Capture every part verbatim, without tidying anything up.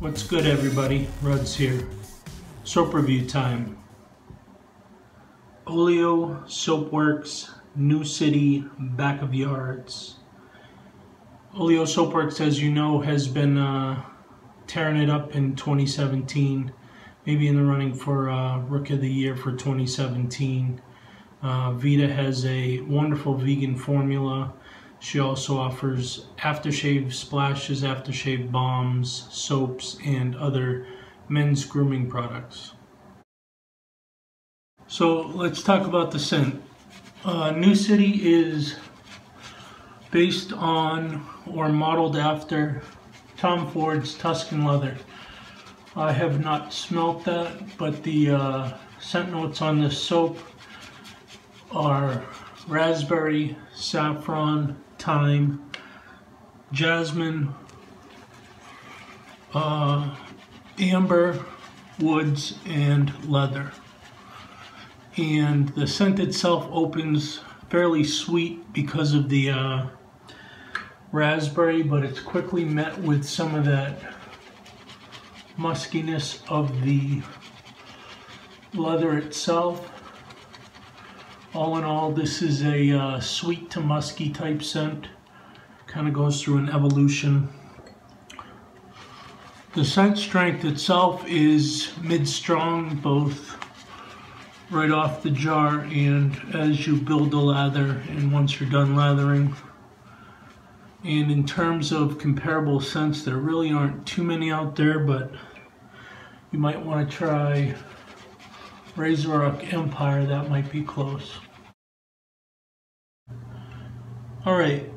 What's good, everybody? Ruds here. Soap review time. Oleo Soapworks, New City, Back of Yards. Oleo Soapworks, as you know, has been uh, tearing it up in twenty seventeen. Maybe in the running for uh, Rook of the Year for twenty seventeen. Uh, Vita has a wonderful vegan formula. She also offers aftershave splashes, aftershave bombs, soaps, and other men's grooming products. So let's talk about the scent. Uh, New City is based on or modeled after Tom Ford's Tuscan Leather. I have not smelt that, but the uh, scent notes on this soap are raspberry, saffron, thyme, jasmine, uh, amber, woods, and leather. And the scent itself opens fairly sweet because of the uh, raspberry, but it's quickly met with some of that muskiness of the leather itself. All in all, this is a uh, sweet to musky type scent. Kind of goes through an evolution. The scent strength itself is mid-strong, both right off the jar and as you build the lather and once you're done lathering. And in terms of comparable scents, there really aren't too many out there, but you might want to try RazoRock Empire, that might be close. Alright,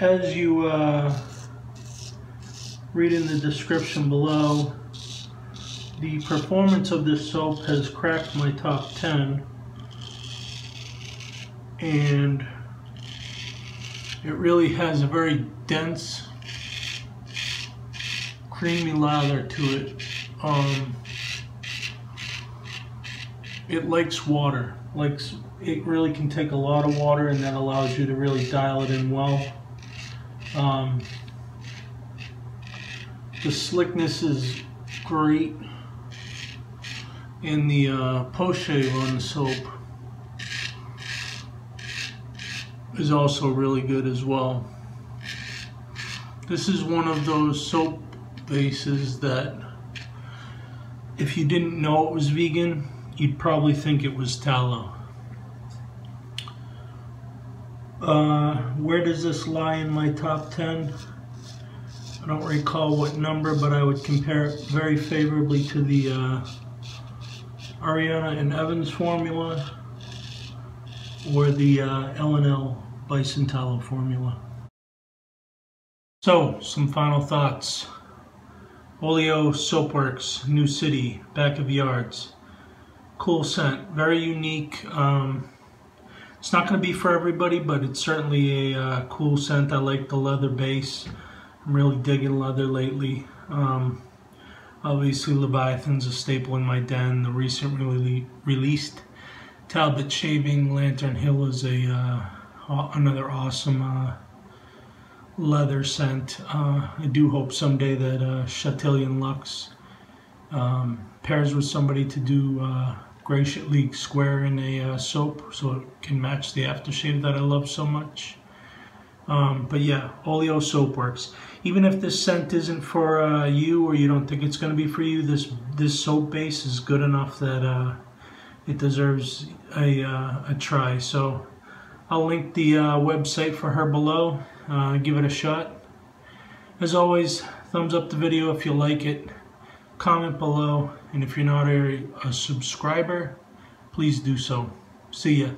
as you uh, read in the description below, the performance of this soap has cracked my top ten, and it really has a very dense, creamy lather to it. Um, It likes water, likes, it really can take a lot of water, and that allows you to really dial it in well. Um, the slickness is great, and the uh, post-shave on the soap is also really good as well. This is one of those soap bases that, if you didn't know it was vegan, you'd probably think it was tallow. Uh, where does this lie in my top ten? I don't recall what number, but I would compare it very favorably to the uh, Ariana and Evans formula or the uh, L and L Bison Tallow formula. So, some final thoughts. Oleo Soapworks, New City, Back of Yards. Cool scent, very unique. Um, it's not going to be for everybody, but it's certainly a uh, cool scent. I like the leather base. I'm really digging leather lately. Um, obviously, Leviathan's a staple in my den. The recently released Talbot Shaving Lantern Hill is a uh, another awesome uh, leather scent. Uh, I do hope someday that uh, Chatillon Luxe um, pairs with somebody to do uh, graciously square in a uh, soap, so it can match the aftershave that I love so much. Um, but yeah, Oleo Soapworks. Even if this scent isn't for uh, you, or you don't think it's going to be for you, this this soap base is good enough that uh, it deserves a uh, a try. So I'll link the uh, website for her below. Uh, give it a shot. As always, thumbs up the video if you like it. Comment below, and if you're not a, a subscriber, please do so. See ya.